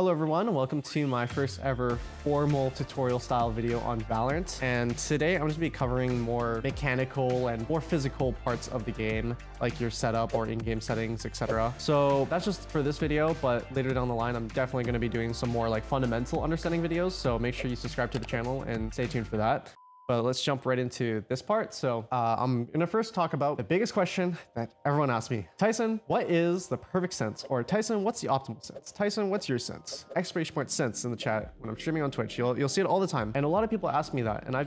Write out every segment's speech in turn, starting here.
Hello everyone, and welcome to my first ever formal tutorial style video on Valorant. And today I'm going to be covering more mechanical and more physical parts of the game, like your setup or in-game settings, etc. So that's just for this video, but later down the line, I'm definitely going to be doing some more like fundamental understanding videos. So make sure you subscribe to the channel and stay tuned for that. But let's jump right into this part. So I'm gonna first talk about the biggest question that everyone asks me. Tyson, what is the perfect sense? Or Tyson, what's the optimal sense? Tyson, what's your sense? Exclamation point sense in the chat when I'm streaming on Twitch. You'll see it all the time. And a lot of people ask me that. And I've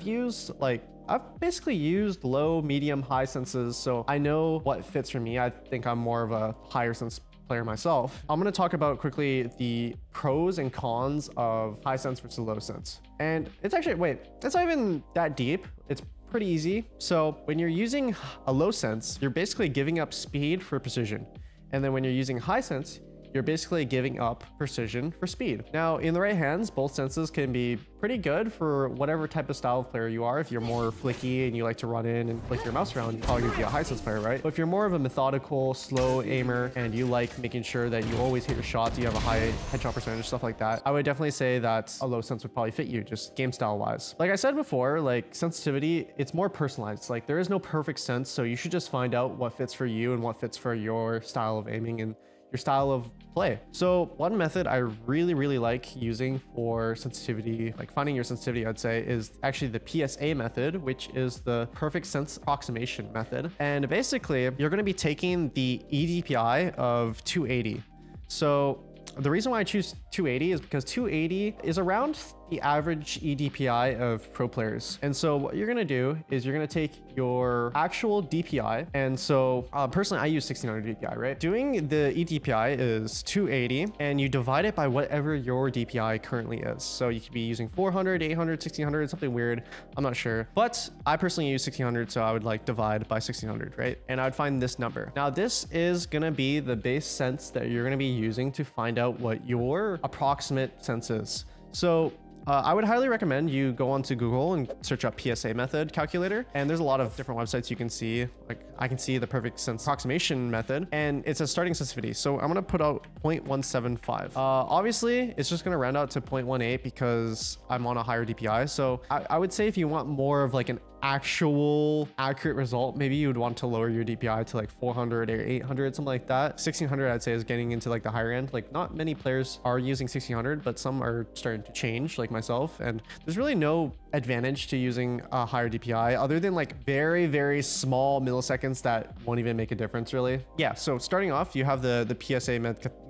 basically used low, medium, high senses. So I know what fits for me. I think I'm more of a higher sense player myself. I'm going to talk about quickly the pros and cons of high sense versus low sense. And it's actually, wait, it's not even that deep. It's pretty easy. So when you're using a low sense, you're basically giving up speed for precision. And then when you're using high sense, you're basically giving up precision for speed. Now, in the right hands, both senses can be pretty good for whatever type of style of player you are. If you're more flicky and you like to run in and flick your mouse around, you're probably gonna be a high sense player, right? But if you're more of a methodical, slow aimer and you like making sure that you always hit your shots, you have a high headshot percentage, stuff like that, I would definitely say that a low sense would probably fit you, just game style wise. Like I said before, like sensitivity, it's more personalized. Like there is no perfect sense, so you should just find out what fits for you and what fits for your style of aiming and your style of play. So one method I really like using for sensitivity, like finding your sensitivity, I'd say, is actually the PSA method, which is the perfect sense approximation method. And basically you're going to be taking the EDPI of 280. So the reason why I choose 280 is because 280 is around the average EDPI of pro players. And so what you're going to do is you're going to take your actual DPI. And so personally, I use 1600 DPI, right? Doing the EDPI is 280 and you divide it by whatever your DPI currently is. So you could be using 400, 800, 1600, something weird. I'm not sure, but I personally use 1600. So I would like divide by 1600, right? And I would find this number. Now this is going to be the base sense that you're going to be using to find out what your approximate sense is. So I would highly recommend you go onto Google and search up PSA method calculator. And there's a lot of different websites you can see. Like I can see the perfect sense approximation method, and it's a starting sensitivity. So I'm going to put out 0.175. Obviously, it's just going to round out to 0.18 because I'm on a higher DPI. So I would say if you want more of like an actual accurate result, maybe you would want to lower your DPI to like 400 or 800, something like that. 1600, I'd say, is getting into like the higher end. Like not many players are using 1600, but some are starting to change, like myself. And there's really no advantage to using a higher DPI other than like very small milliseconds that won't even make a difference, really. Yeah. So starting off, you have the PSA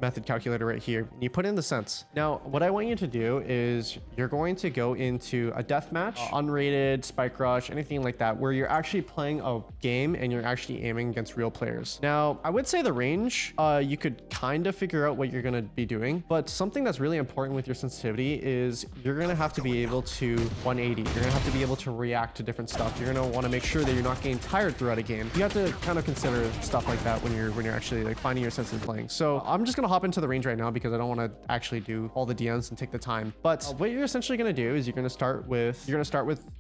method calculator right here. You put in the sense. Now, what I want you to do is you're going to go into a deathmatch, unrated, spike rush, anything like that, where you're actually playing a game and you're actually aiming against real players. Now, I would say the range, you could kind of figure out what you're going to be doing, but something that's really important with your sensitivity is you're going to have to be able to 180. You're going to have to be able to react to different stuff. You're going to want to make sure that you're not getting tired throughout a game. You have to kind of consider stuff like that when you're actually like finding your sense and playing. So I'm just going to hop into the range right now because I don't want to actually do all the DMs and take the time. But what you're essentially going to do is you're going to start with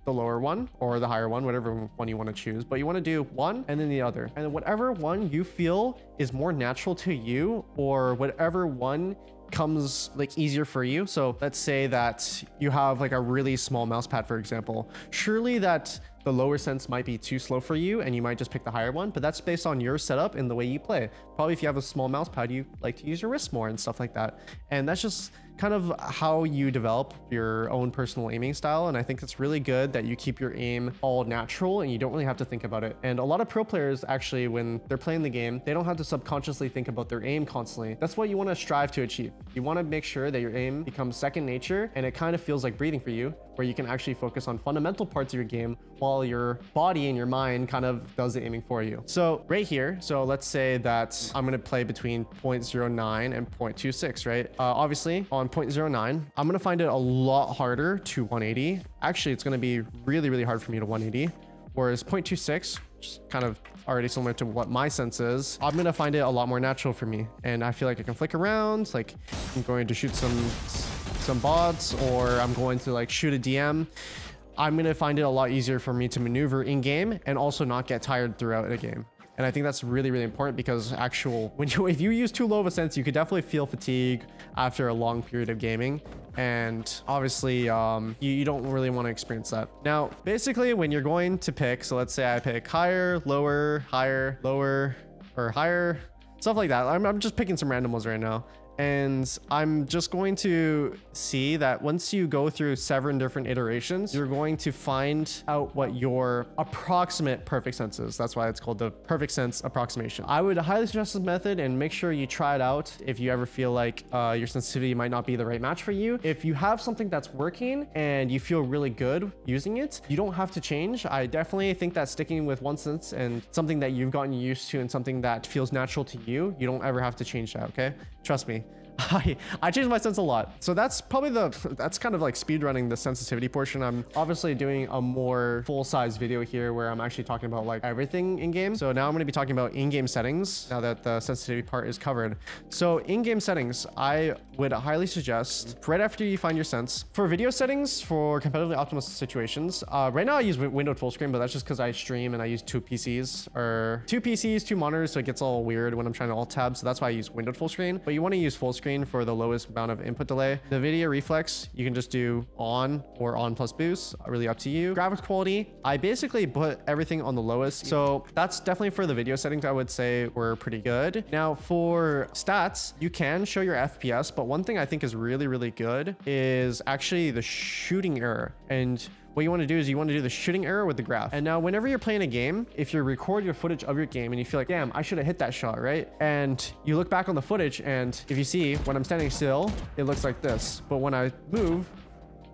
the lower one or the higher one, whatever one you want to choose, but you want to do one and then the other, and whatever one you feel is more natural to you or whatever one comes like easier for you. So let's say that you have like a really small mouse pad, for example. Surely that the lower sense might be too slow for you and you might just pick the higher one, but that's based on your setup and the way you play. Probably if you have a small mouse pad, you like to use your wrist more and stuff like that. And that's just kind of how you develop your own personal aiming style. And I think it's really good that you keep your aim all natural and you don't really have to think about it. And a lot of pro players actually, when they're playing the game, they don't have to subconsciously think about their aim constantly. That's what you want to strive to achieve. You want to make sure that your aim becomes second nature and it kind of feels like breathing for you, where you can actually focus on fundamental parts of your game while your body and your mind kind of does the aiming for you. So right here, so let's say that I'm going to play between 0.09 and 0.26, right? Obviously on 0.09, I'm going to find it a lot harder to 180. Actually, it's going to be really hard for me to 180. Whereas 0.26, which is kind of already similar to what my sense is, I'm going to find it a lot more natural for me. And I feel like I can flick around, like I'm going to shoot some bots, or I'm going to like shoot a DM. I'm going to find it a lot easier for me to maneuver in game and also not get tired throughout a game. And I think that's really, really important, because if you use too low of a sense, you could definitely feel fatigue after a long period of gaming. And obviously, you don't really want to experience that. Now, basically, when you're going to pick, so let's say I pick higher, lower, higher, lower, or higher, stuff like that. I'm just picking some random ones right now. And I'm just going to see that once you go through 7 different iterations, you're going to find out what your approximate perfect sense is. That's why it's called the perfect sense approximation. I would highly suggest this method, and make sure you try it out if you ever feel like your sensitivity might not be the right match for you. If you have something that's working and you feel really good using it, you don't have to change. I definitely think that sticking with one sense and something that you've gotten used to and something that feels natural to you, you don't ever have to change that, okay? Trust me. I changed my sense a lot. So that's probably that's kind of like speed running the sensitivity portion. I'm obviously doing a more full size video here where I'm actually talking about like everything in game. So now I'm going to be talking about in-game settings now that the sensitivity part is covered. So in-game settings, I would highly suggest right after you find your sense. For video settings for competitively optimal situations, right now I use windowed full screen, but that's just because I stream and I use 2 monitors. So it gets all weird when I'm trying to alt tab. So that's why I use windowed full screen, but you want to use full screen for the lowest amount of input delay. The video reflex, you can just do on or on plus boost, really up to you. Graphics quality, I basically put everything on the lowest. So that's definitely for the video settings, I would say were pretty good. Now for stats, you can show your FPS, but one thing I think is really, really good is actually the shooting error. And what you want to do is you want to do the shooting error with the graph. And now whenever you're playing a game, if you record your footage of your game and you feel like, damn, I should have hit that shot, right? And you look back on the footage, and if you see when I'm standing still, it looks like this. But when I move,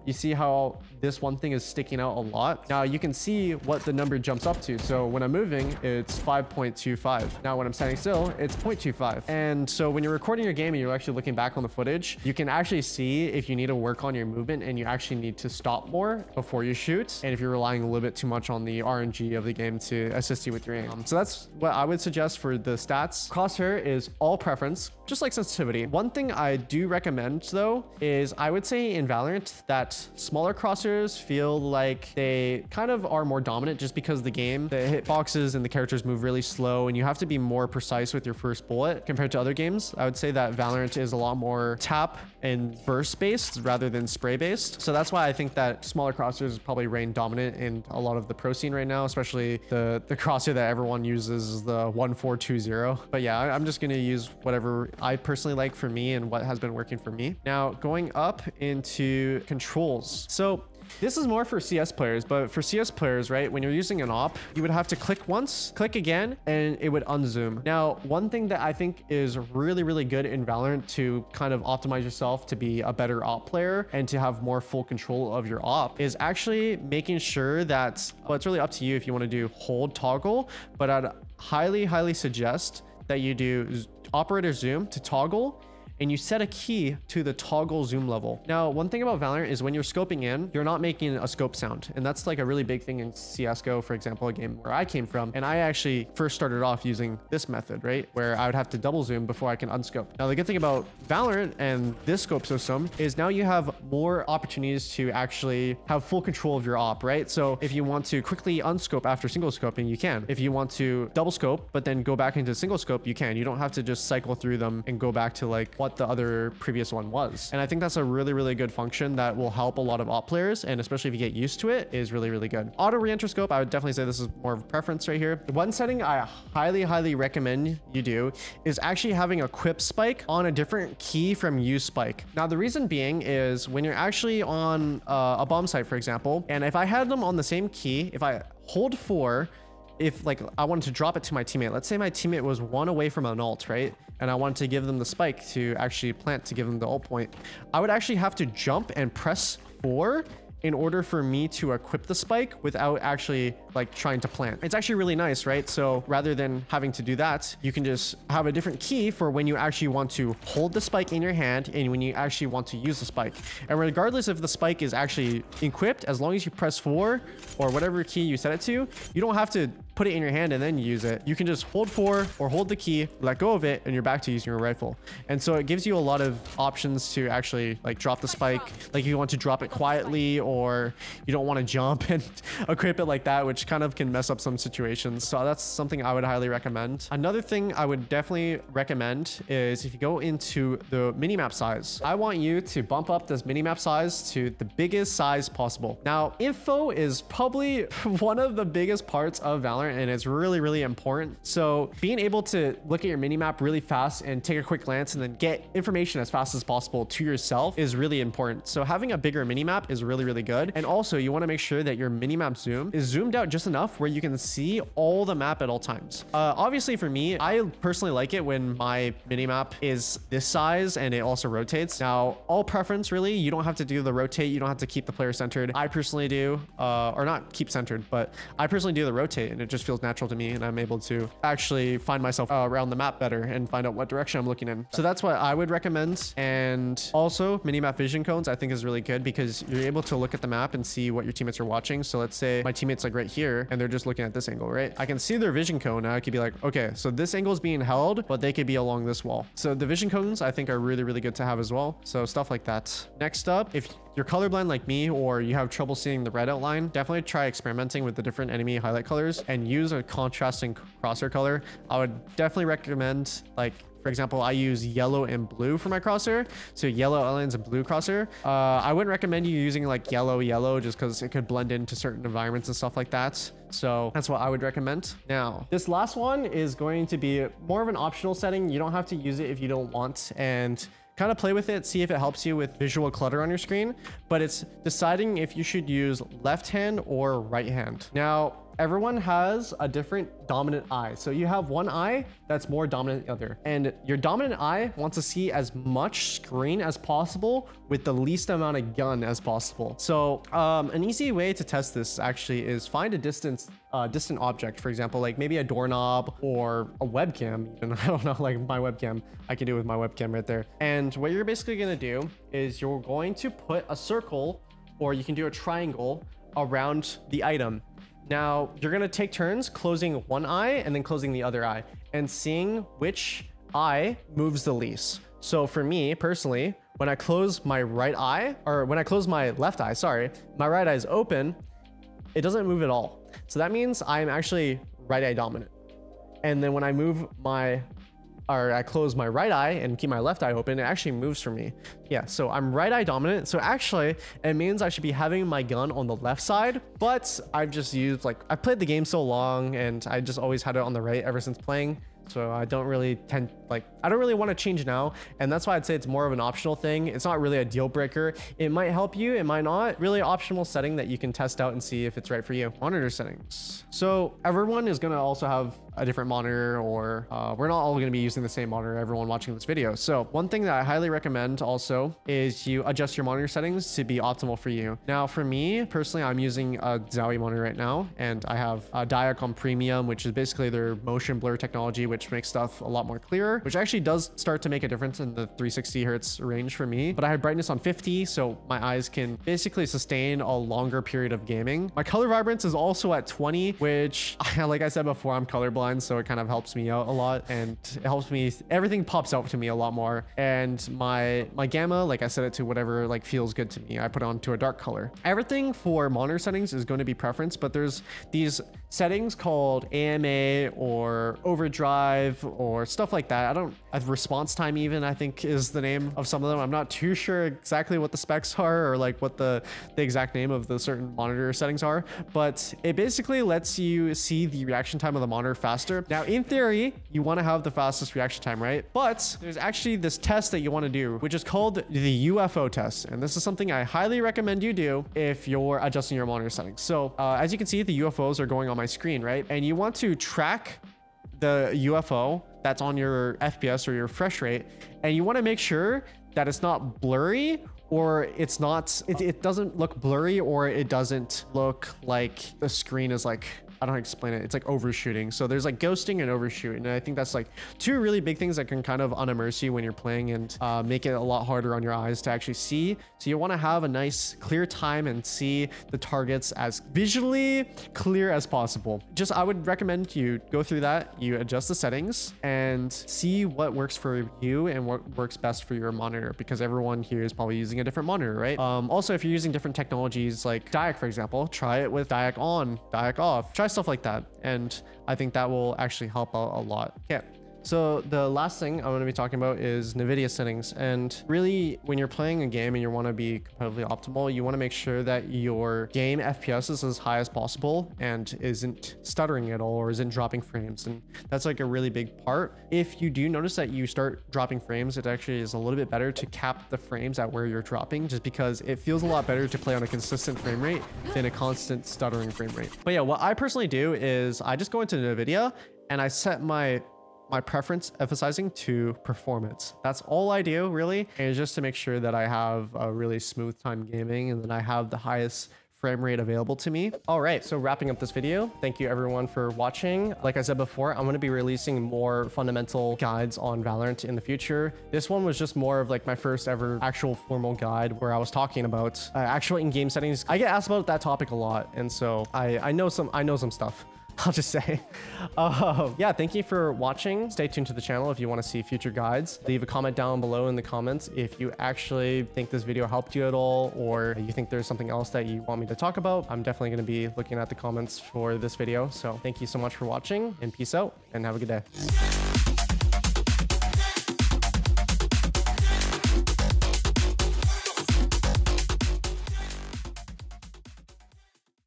you see how this one thing is sticking out a lot. Now you can see what the number jumps up to. So when I'm moving, it's 5.25. Now when I'm standing still, it's 0.25. And so when you're recording your game and you're actually looking back on the footage, you can actually see if you need to work on your movement and you actually need to stop more before you shoot. And if you're relying a little bit too much on the RNG of the game to assist you with your aim. So that's what I would suggest for the stats. Crosshair is all preference, just like sensitivity. One thing I do recommend though, is I would say in Valorant that smaller crosshairs feel like they kind of are more dominant just because the game, the hitboxes and the characters move really slow and you have to be more precise with your first bullet compared to other games. I would say that Valorant is a lot more tap and burst based rather than spray based. So that's why I think that smaller crosshairs probably reign dominant in a lot of the pro scene right now, especially the crosshair that everyone uses is the 1420. But yeah, I'm just going to use whatever I personally like for me and what has been working for me. Now going up into control. So this is more for CS players, but for CS players, right, when you're using an op, you would have to click once, click again, and it would unzoom. Now, one thing that I think is really, really good in Valorant to kind of optimize yourself to be a better op player and to have more full control of your op is actually making sure that, well, it's really up to you if you want to do hold toggle, but I'd highly, highly suggest that you do operator zoom to toggle, and you set a key to the toggle zoom level. Now, one thing about Valorant is when you're scoping in, you're not making a scope sound. And that's like a really big thing in CSGO, for example, a game where I came from. And I actually first started off using this method, right? Where I would have to double zoom before I can unscope. Now, the good thing about Valorant and this scope system is now you have more opportunities to actually have full control of your op, right? So if you want to quickly unscope after single scoping, you can. If you want to double scope, but then go back into single scope, you can. You don't have to just cycle through them and go back to like what the other previous one was. And I think that's a really, really good function that will help a lot of op players. And especially if you get used to it, is really, really good. Auto re-enter scope, I would definitely say this is more of a preference right here. The one setting I highly, highly recommend you do is actually having a quip spike on a different key from use spike. Now, the reason being is when you're actually on a bomb site, for example, and if I had them on the same key, if I hold 4, if like I wanted to drop it to my teammate, let's say my teammate was 1 away from an ult, right? And I wanted to give them the spike to actually plant to give them the ult point. I would actually have to jump and press 4 in order for me to equip the spike without actually like trying to plant. It's actually really nice, right? So rather than having to do that, you can just have a different key for when you actually want to hold the spike in your hand and when you actually want to use the spike. And regardless if the spike is actually equipped, as long as you press 4 or whatever key you set it to, you don't have to put it in your hand and then use it. You can just hold 4 or hold the key, let go of it, and you're back to using your rifle. And so it gives you a lot of options to actually like drop the spike. Like if you want to drop it quietly or you don't want to jump and equip it like that, which which kind of can mess up some situations. So that's something I would highly recommend. Another thing I would definitely recommend is if you go into the minimap size, I want you to bump up this minimap size to the biggest size possible. Now, info is probably one of the biggest parts of Valorant, and it's really, really important. So being able to look at your minimap really fast and take a quick glance and then get information as fast as possible to yourself is really important. So having a bigger minimap is really, really good. And also you want to make sure that your minimap zoom is zoomed out just enough where you can see all the map at all times. Obviously for me, I personally like it when my minimap is this size and it also rotates. Now, all preference really, you don't have to do the rotate. You don't have to keep the player centered. I personally do, or not keep centered, but I personally do the rotate and it just feels natural to me. And I'm able to actually find myself around the map better and find out what direction I'm looking in. So that's what I would recommend. And also minimap vision cones, I think is really good because you're able to look at the map and see what your teammates are watching. So let's say my teammates like right here and they're just looking at this angle, right? I can see their vision cone. Now I could be like, okay, so this angle is being held, but they could be along this wall. So the vision cones I think are really, really good to have as well. So stuff like that. Next up, if you're colorblind like me, or you have trouble seeing the red outline, definitely try experimenting with the different enemy highlight colors and use a contrasting crosshair color. I would definitely recommend, like, for example, I use yellow and blue for my crosshair. So yellow outlines and blue crosshair. I wouldn't recommend you using like yellow, just because it could blend into certain environments and stuff like that. So that's what I would recommend. Now, this last one is going to be more of an optional setting. You don't have to use it if you don't want, and kind of play with it, see if it helps you with visual clutter on your screen, but it's deciding if you should use left hand or right hand. Now, everyone has a different dominant eye. So you have one eye that's more dominant than the other. And your dominant eye wants to see as much screen as possible with the least amount of gun as possible. So an easy way to test this actually is find a distant object, for example, like maybe a doorknob or a webcam. Even. I don't know, like my webcam, I can do it with my webcam right there. And what you're basically gonna do is you're going to put a circle, or you can do a triangle around the item. Now, you're going to take turns closing one eye and then closing the other eye and seeing which eye moves the least. So for me personally, when I close my right eye, or when I close my left eye, sorry, my right eye is open, it doesn't move at all. So that means I'm actually right eye dominant. And then when I move my, or I close my right eye and keep my left eye open, it actually moves for me. Yeah, so I'm right eye dominant. So actually, it means I should be having my gun on the left side, but I've just used, like, I played the game so long and I just always had it on the right ever since playing. So I don't really tend, like, I don't really want to change now. And that's why I'd say it's more of an optional thing. It's not really a deal breaker. It might help you, it might not. Really optional setting that you can test out and see if it's right for you. Monitor settings. So everyone is going to also have a different monitor, or we're not all going to be using the same monitor, everyone watching this video. So one thing that I highly recommend also is you adjust your monitor settings to be optimal for you. Now, for me personally, I'm using a Zowie monitor right now, and I have a DyAc on premium, which is basically their motion blur technology, which makes stuff a lot more clearer, which actually does start to make a difference in the 360 hertz range for me. But I have brightness on 50, so my eyes can basically sustain a longer period of gaming. My color vibrance is also at 20, which, like I said before, I'm colorblind. So it kind of helps me out a lot, and it helps me, everything pops out to me a lot more. And my gamma, like I set it to whatever like feels good to me. I put it on to a dark color. Everything for monitor settings is going to be preference, but there's these settings called AMA or overdrive or stuff like that. I don't, response time even, I think, is the name of some of them. I'm not too sure exactly what the specs are, or like what the exact name of the certain monitor settings are, but it basically lets you see the reaction time of the monitor faster. Now, in theory, you want to have the fastest reaction time, right? But there's actually this test that you want to do, which is called the UFO test. And this is something I highly recommend you do if you're adjusting your monitor settings. So as you can see, the UFOs are going on my screen, right? And you want to track the UFO that's on your FPS or your refresh rate. And you want to make sure that it's not blurry, or it's not, it doesn't look blurry, or it doesn't look like the screen is like I don't know how to explain it. It's like overshooting. So there's like ghosting and overshooting. And I think that's like two really big things that can kind of unimmerse you when you're playing and make it a lot harder on your eyes to actually see. So you want to have a nice clear time and see the targets as visually clear as possible. Just, I would recommend you go through that. You adjust the settings and see what works for you and what works best for your monitor, because everyone here is probably using a different monitor, right? Also, if you're using different technologies like DyAc, for example, try it with DyAc on, DyAc off, try stuff like that. And I think that will actually help out a lot. Yeah. So the last thing I'm going to be talking about is NVIDIA settings. And really, when you're playing a game and you want to be competitively optimal, you want to make sure that your game FPS is as high as possible and isn't stuttering at all or isn't dropping frames. And that's like a really big part. If you do notice that you start dropping frames, it actually is a little bit better to cap the frames at where you're dropping, just because it feels a lot better to play on a consistent frame rate than a constant stuttering frame rate. But yeah, what I personally do is I just go into NVIDIA and I set my preference emphasizing to performance. That's all I do really, and just to make sure that I have a really smooth time gaming and then I have the highest frame rate available to me. All right, so wrapping up this video, thank you everyone for watching. Like I said before, I'm going to be releasing more fundamental guides on Valorant in the future. This one was just more of like my first ever actual formal guide where I was talking about actual in-game settings. I get asked about that topic a lot, and so I know some stuff, I'll just say. Yeah, thank you for watching. Stay tuned to the channel if you want to see future guides. Leave a comment down below in the comments if you actually think this video helped you at all, or you think there's something else that you want me to talk about. I'm definitely going to be looking at the comments for this video. So thank you so much for watching, and peace out, and have a good day.